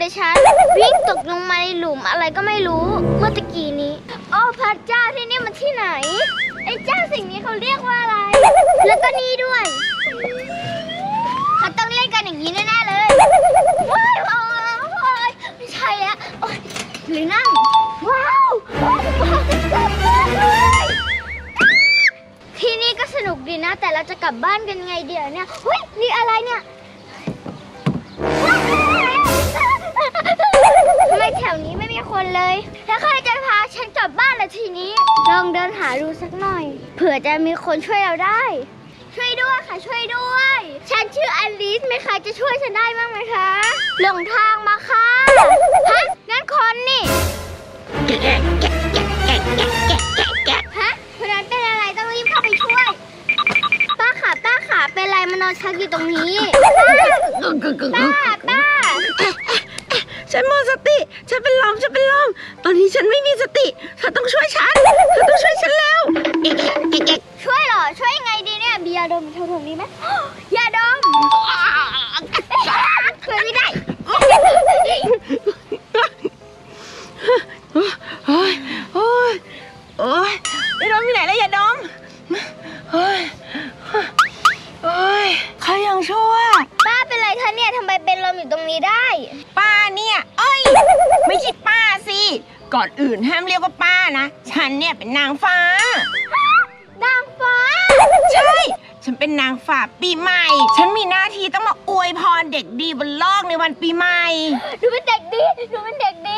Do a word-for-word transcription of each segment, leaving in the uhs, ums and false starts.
เลยฉันวิ่งตกลงมาในหลุมอะไรก็ไม่รู้เมื่อตะกี้นี้โอ้พระเจ้าที่นี่มันที่ไหนไอ้เจ้าสิ่งนี้เขาเรียกว่าอะไรแล้วก็นี่ด้วยเขาต้องเล่นกันอย่างนี้แน่ๆเลยว้าวว้าวไม่ใช่แล้วหรือนั่งว้าวที่นี่ก็สนุกดีนะแต่เราจะกลับบ้านกันไงเดี๋ยวเนี่ยเฮ้ยนี่อะไรเนี่ยทำไมแถวนี้ไม่มีคนเลยแล้วใครจะพาฉันกลับบ้านล่ะทีนี้ลองเดินหาดูสักหน่อยเผื่อจะมีคนช่วยเราได้ช่วยด้วยค่ะช่วยด้วยฉันชื่ออลิซไหมคะจะช่วยฉันได้บ้างไหมคะหลงทางมาค่ะฮะนั่นคนนี่ฮะคนนั้นเป็นอะไรต้องรีบเข้าไปช่วยป้าขาป้าขาเป็นไรมานอนชักอยู่ตรงนี้ป้าป้าฉันหมดสติฉันเป็นลมฉันเป็นลมตอนนี้ฉันไม่มีสติเธอต้องช่วยฉันเธอต้องช่วยฉันแล้วช่วยหรอช่วยยังไงดีเนี่ยมียาดมแถวๆนี้ไหมยาดมช่วยไม่ได้โอ๊ยโอ๊ยโอ๊ยยาดมที่ไหนแล้วยาดมโอ๊ยโอ๊ยใครยังชั่วป้าเป็นไรคะเนี่ยทำไมเป็นลมอยู่ตรงนี้ได้ป้าเนี่ยเอ้ยไม่ใช่ป้าสิก่อนอื่นห้ามเรียกว่าป้านะฉันเนี่ยเป็นนางฟ้านางฟ้าใช่ฉันเป็นนางฟ้าปีใหม่ฉันมีหน้าที่ต้องมาอวยพรเด็กดีบนโลกในวันปีใหม่ดูเป็นเด็กดีดูเป็นเด็กดี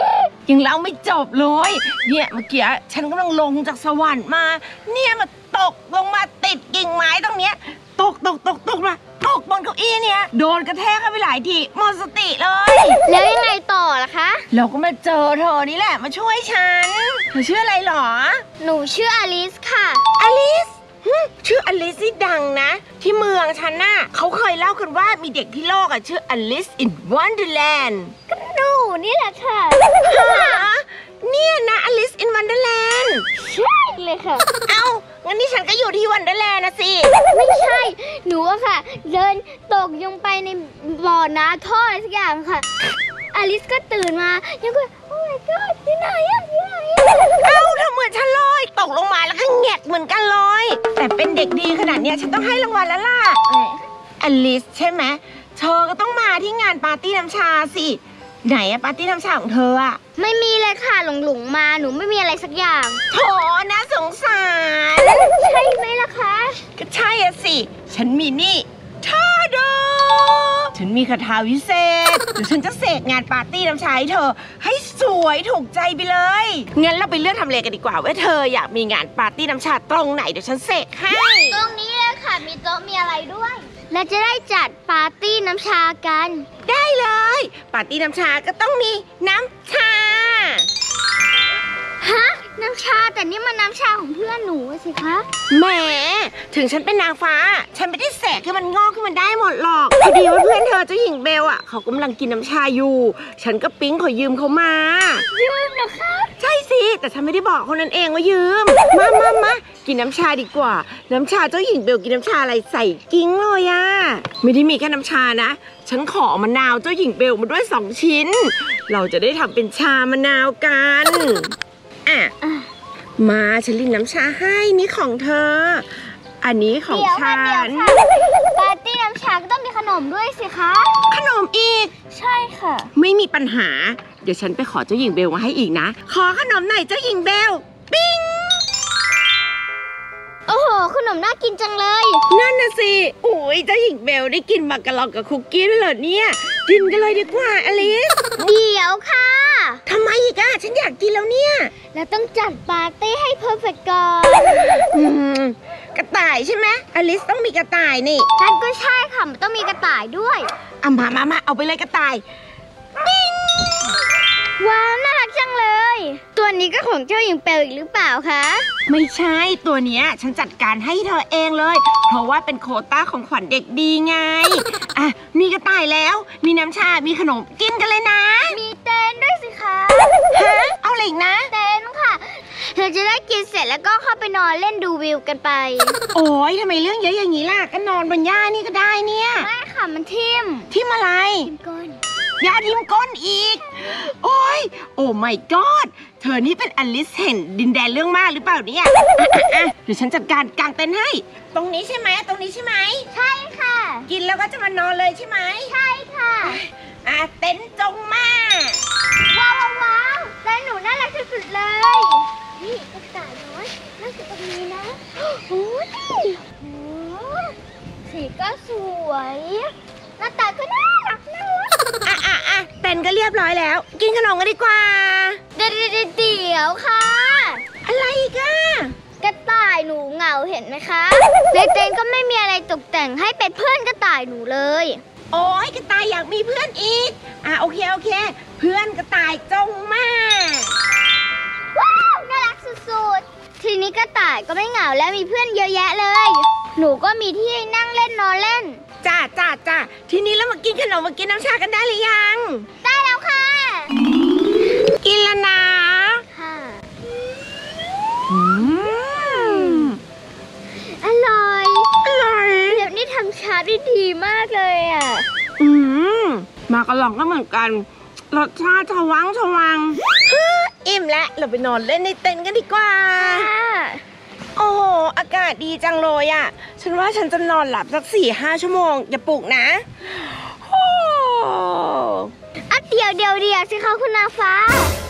ยังเล่าไม่จบเลยเนี่ยเมื่อกี้ฉันกำลังลงจากสวรรค์มาเนี่ยมาตกลงมาติดกิ่งไม้ตรงเนี้ยตกตกตกตกมาตกบนเก้าอี้เนี่ยโดนกระแทกเข้าไปหลายทีหมดสติเลยแล้วยังไงต่อล่ะคะเราก็มาเจอเธอนี่แหละมาช่วยฉันเธอชื่ออะไรหรอหนูชื่ออลิซค่ะอลิซชื่ออลิซที่ดังนะที่เมืองฉันน่ะเขาเคยเล่ากันว่ามีเด็กที่โลกอ่ะชื่ออลิซ in Wonderland ก็หนูนี่แหละค่ะเนี่ยนะอลิซ in Wonderland ใช่เลยค่ะเอางั้นนี่ฉันก็อยู่ที่วันเดอร์แลนด์นะสิไม่ใช่หนูอะค่ะเดินตกลงไปในบ่อน้ำท่ออะไรสักอย่างค่ะอลิซก็ตื่นมายังก็โอ้ my god ที่ไหนอะที่ไหนเอ้าทำเหมือนฉันลอยตกลงมาแล้วก็แงกเหมือนกันลอยแต่เป็นเด็กดีขนาดเนี้ยฉันต้องให้รางวัลแล้วล่ะอลิซใช่ไหมเธอก็ต้องมาที่งานปาร์ตี้น้ำชาสิไหนอะปาร์ตี้น้ำชาของเธออะไม่มีเลยค่ะหลงหลงมาหนูไม่มีอะไรสักอย่างโถนะสงสารใช่ไหมล่ะคะก็ใช่อะสิฉันมีนี่ท่าโดฉันมีคาถาวิเศษเดี๋ยวฉันจะเสกงานปาร์ตี้น้ำชาให้เธอให้สวยถูกใจไปเลยงั้นเราไปเลือกทำเลกันดีกว่าว่าเธออยากมีงานปาร์ตี้น้ำชาตรงไหนเดี๋ยวฉันเสกให้ตรงนี้เลยค่ะมีโต๊ะมีอะไรด้วยเราจะได้จัดปาร์ตี้น้ำชากันได้เลยปาร์ตี้น้ำชาก็ต้องมีน้ำชาฮะน้ำชาแต่นี่มันน้ำชาของเพื่อนหนูสิคะแหมถึงฉันเป็นนางฟ้าฉันไม่ได้แสกให้มันงอกขึ้นมาได้หมดหรอกพอดีว่าเพื่อนเธอเจ้าหญิงเบลอ่ะเขากำลังกินน้ำชาอยู่ฉันก็ปิ๊งขอยืมเขามายืมเหรอคะใช่สิแต่ฉันไม่ได้บอกคนนั้นเองว่ายืมมามามากินน้ำชาดีกว่าน้ำชาเจ้าหญิงเบลกินน้ำชาอะไรใส่กิ้งเลยอ่ะไม่ได้มีแค่น้ำชานะฉันขอมะนาวเจ้าหญิงเบลมาด้วยสองชิ้นเราจะได้ทำเป็นชามะนาวกันอ่ะมาฉันรินน้ำชาให้นี่ของเธออันนี้ของฉันปาร์ตี้น้ำชาก็ต้องมีขนมด้วยสิคะขนมอีกใช่ค่ะไม่มีปัญหาเดี๋ยวฉันไปขอเจ้าหญิงเบลมาให้อีกนะขอขนมหน่อยเจ้าหญิงเบลปิ้งโอ้โหขนมน่ากินจังเลยนั่นนะสิอุ้ยเจ้าหญิงเบลได้กินมักกะลองกับคุกกี้ด้วยเหรอเนี่ยกินกันเลยดีกว่าอลิซเดี๋ยวค่ะทำไมอีกอ่ะฉันอยากกินแล้วเนี่ยเราต้องจัดปาร์ตี้ให้เพอร์เฟกต์ก่อนกระต่ายใช่ไหมอลิซต้องมีกระต่ายนี่ฉันก็ใช่ค่ะมันต้องมีกระต่ายด้วยอ่ะมามามาเอาไปเลยกระต่ายปิ้งว้าวน่ารักจังเลยตัวนี้ก็ของเจ้าหญิงเปลอีกหรือเปล่าคะไม่ใช่ตัวเนี้ยฉันจัดการให้เธอเองเลยเพราะว่าเป็นโควต้าของขวัญเด็กดีไงอ่ะมีกระต่ายแล้วมีน้ำชามีขนมกินกันเลยนะมีเต้นด้วยสิคะฮะเอาอะไรอีกนะเต้นค่ะเธอจะได้กินเสร็จแล้วก็เข้าไปนอนเล่นดูวิวกันไปโอ้ยทำไมเรื่องเยอะอย่างนี้ล่ะก็นอนบนหญ้านี่ก็ได้เนี่ยไม่ค่ะมันทิ่มทิ่มอะไรทิ่มก้น ยาทิมก้นอีกโอ้ยโอ้ไม่กอดเธอนี่เป็นอลิซเห็นดินแดนเรื่องมากหรือเปล่าเนี่ยเดี๋ยวฉันจัดการกางเต็นท์ให้ตรงนี้ใช่ไหมตรงนี้ใช่ไหมใช่ค่ะกินแล้วก็จะมานอนเลยใช่ไหมใช่ค่ะอ่ะเต็นท์จงมาว้าวว้าวแล้วหนูน่ารักสุดๆเลยนี่เอกสารน้อยน่าจะตรงนี้นะโอ้ยสีก็สวยหน้าตาก็น่ารักน่ารักอ่ะอ่ะอ่ะเต็นท์ก็เรียบร้อยแล้วกินขนมกันดีกว่าเดี๋ยวเดี๋ยวค่ะอะไรกันกระต่ายหนูเหงาเห็นไหมคะในเต็นท์ก็ไม่มีอะไรตกแต่งให้เป็นเพื่อนกระต่ายหนูเลยโอ้ยกระต่ายอยากมีเพื่อนอีกอ่ะโอเคโอเคเพื่อนกระต่ายจงมาว้าวน่ารักสุดๆทีนี้กระต่ายก็ไม่เหงาแล้วมีเพื่อนเยอะแยะเลยหนูก็มีที่นั่งเล่นนอนเล่นจ้าจ้าจ้าทีนี้เรามากินขนมมากินน้ำชากันได้หรือยังได้แล้วค่ะกินแล้วนะค่ะอร่อยอร่อยเดี๋ยวนี้ทำชาได้ดีมากเลยอ่ะอืมมากระลองก็เหมือนกันรสชาติชวังชวังอิ่มแล้วเราไปนอนเล่นในเต็นท์กันดีกว่าโอ้โหอากาศดีจังเลยอ่ะฉันว่าฉันจะนอนหลับสักสี่ห้าชั่วโมงอย่าปลุกนะโอ้อะเดี๋ยวเดี๋ยวเดี๋ยวสิคะคุณนางฟ้า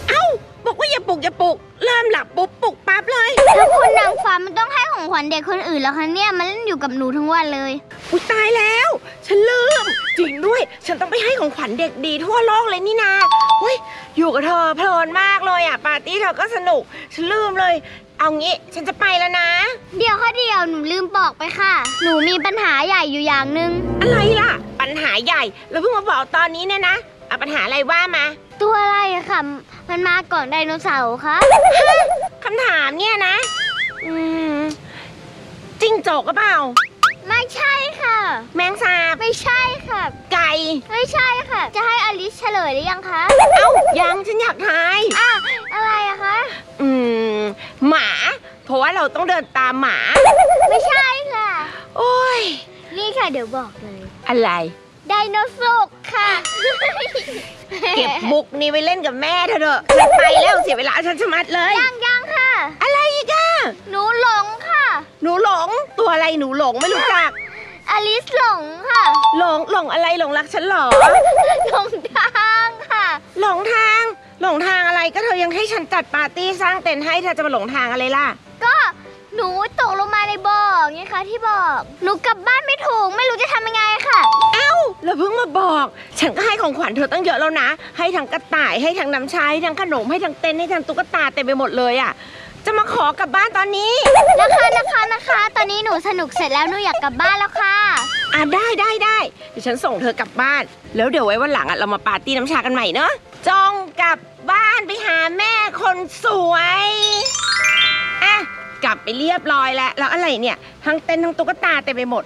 เอ้าบอกว่าอย่าปลุกอย่าปลุกเริ่มหลับปุ๊บปลุกปั๊บเลยแล้วคุณนางฟ้ามันต้องให้ของขวัญเด็กคนอื่นแล้วคะเนี่ยมันเล่นอยู่กับหนูทั้งวันเลยอุ๊ยตายแล้วฉันลืมจริงด้วยฉันต้องไปให้ของขวัญเด็กดีทั่วโลกเลยนี่นาเฮ้ยอยู่กับเธอเพลินมากเลยอ่ะปาร์ตี้เธอก็สนุกฉันลืมเลยเอางี้ฉันจะไปแล้วนะเดี๋ยวค่ะเดี๋ยวหนูลืมบอกไปค่ะหนูมีปัญหาใหญ่อยู่อย่างนึงอะไรล่ะปัญหาใหญ่เราเพิ่งมาบอกตอนนี้เนี่ยนะเอาปัญหาอะไรว่ามาตัวอะไรค่ะมันมาก่อนไดโนเสาร์ค่ะคำถามเนี่ยนะอืมจิ้งจกหรือเปล่าไม่ใช่ค่ะแมงสาบไม่ใช่ค่ะไก่ไม่ใช่ค่ะจะให้อลิซเฉลยหรือยังคะเอ้ายังฉันอยากทายอ่ะอะไรอะคะอืมหมาเพราะว่าเราต้องเดินตามหมาไม่ใช่ค่ะโอ้ยนี่ค่ะเดี๋ยวบอกเลยอะไรไดโนเสาร์ค่ะเก็บมุกนี่ไปเล่นกับแม่เธอเถอะไปแล้วเสียเวลาฉันชะมัดเลยยังยังค่ะอะไรอีกอ่ะหนูหลงค่ะหนูหลงตัวอะไรหนูหลงไม่รู้จักอลิซหลงค่ะหลงหลงอะไรหลงรักฉันหรอหลงทางค่ะหลงทางหลงทางอะไรก็เธอยังให้ฉันจัดปาร์ตี้สร้างเต็นท์ให้เธอจะมาหลงทางอะไรล่ะก็หนูตกลงมาในบ่อไงคะที่บอกหนูกลับบ้านไม่ถูกไม่รู้จะทำยังไงค่ะเอ้าเราเพิ่งมาบอกฉันก็ให้ของขวัญเธอตั้งเยอะแล้วนะให้ทั้งกระต่ายให้ทั้งน้ำชาให้ทั้งขนมให้ทั้งเต็นท์ให้ทั้งตุ๊กตาเต็มไปหมดเลยอ่ะจะมาขอกลับบ้านตอนนี้นะคะนะคะนะคะตอนนี้หนูสนุกเสร็จแล้วหนูอยากกลับบ้านแล้วค่ะอ่ะได้ได้ได้เดี๋ยวฉันส่งเธอกลับบ้านแล้วเดี๋ยวไว้วันหลังอ่ะเรามาปาร์ตี้น้ำชากันใหม่เนอะจงกลับบ้านไปหาแม่คนสวยอ่ะกลับไปเรียบร้อยแล้วแล้วอะไรเนี่ยทั้งเต็นท์ทั้งตุ๊กตาเต็มไปหมด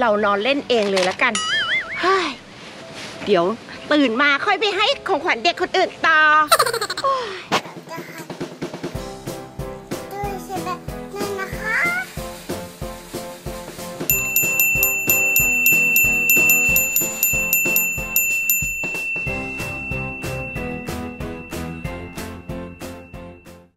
เรานอนเล่นเองเลยละกันเฮ้ยเดี๋ยวตื่นมาค่อยไปให้ของขวัญเด็กคนอื่นต่อ